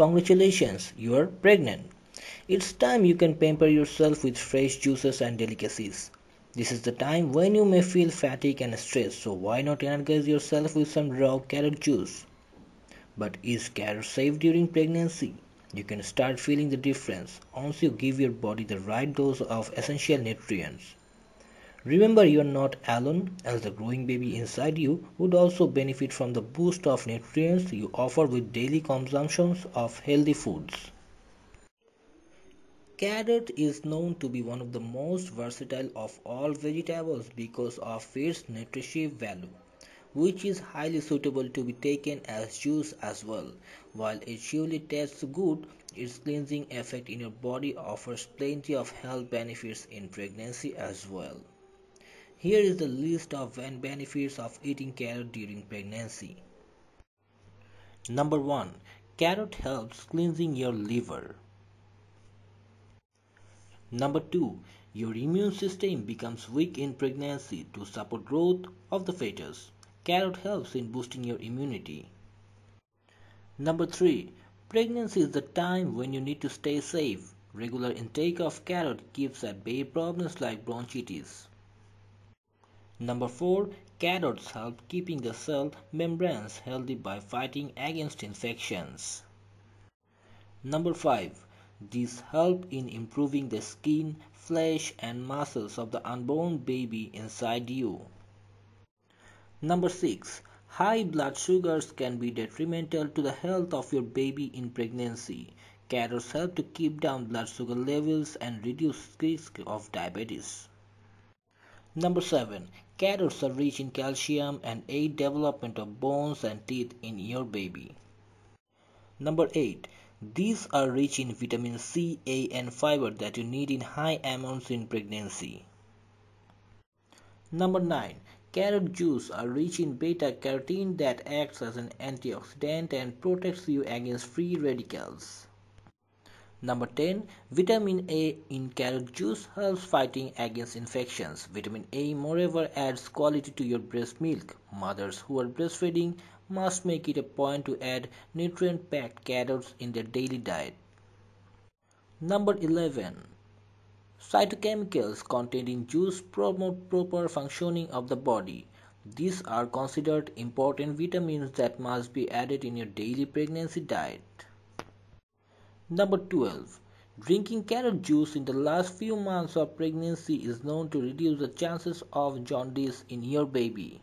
Congratulations, you are pregnant. It's time you can pamper yourself with fresh juices and delicacies. This is the time when you may feel fatigue and stress, so why not energize yourself with some raw carrot juice? But is carrot safe during pregnancy? You can start feeling the difference once you give your body the right dose of essential nutrients. Remember, you are not alone, as the growing baby inside you would also benefit from the boost of nutrients you offer with daily consumptions of healthy foods. Carrot is known to be one of the most versatile of all vegetables because of its nutritive value, which is highly suitable to be taken as juice as well. While it surely tastes good, its cleansing effect in your body offers plenty of health benefits in pregnancy as well. Here is the list of benefits of eating carrot during pregnancy. Number 1. Carrot helps cleansing your liver. Number 2. Your immune system becomes weak in pregnancy. To support growth of the fetus, carrot helps in boosting your immunity. Number 3. Pregnancy is the time when you need to stay safe. Regular intake of carrot keeps at bay problems like bronchitis. Number 4. Carrots help keeping the cell membranes healthy by fighting against infections. Number 5. These help in improving the skin, flesh, and muscles of the unborn baby inside you. Number 6. High blood sugars can be detrimental to the health of your baby in pregnancy. Carrots help to keep down blood sugar levels and reduce risk of diabetes. Number 7. Carrots are rich in calcium and aid development of bones and teeth in your baby. Number 8. These are rich in vitamin C, A, and fiber that you need in high amounts in pregnancy. Number 9. Carrot juice are rich in beta-carotene that acts as an antioxidant and protects you against free radicals. Number 10. Vitamin A in carrot juice helps fighting against infections. Vitamin A, moreover, adds quality to your breast milk. Mothers who are breastfeeding must make it a point to add nutrient-packed carrots in their daily diet. Number 11. Phytochemicals contained in juice promote proper functioning of the body. These are considered important vitamins that must be added in your daily pregnancy diet. Number 12. Drinking carrot juice in the last few months of pregnancy is known to reduce the chances of jaundice in your baby.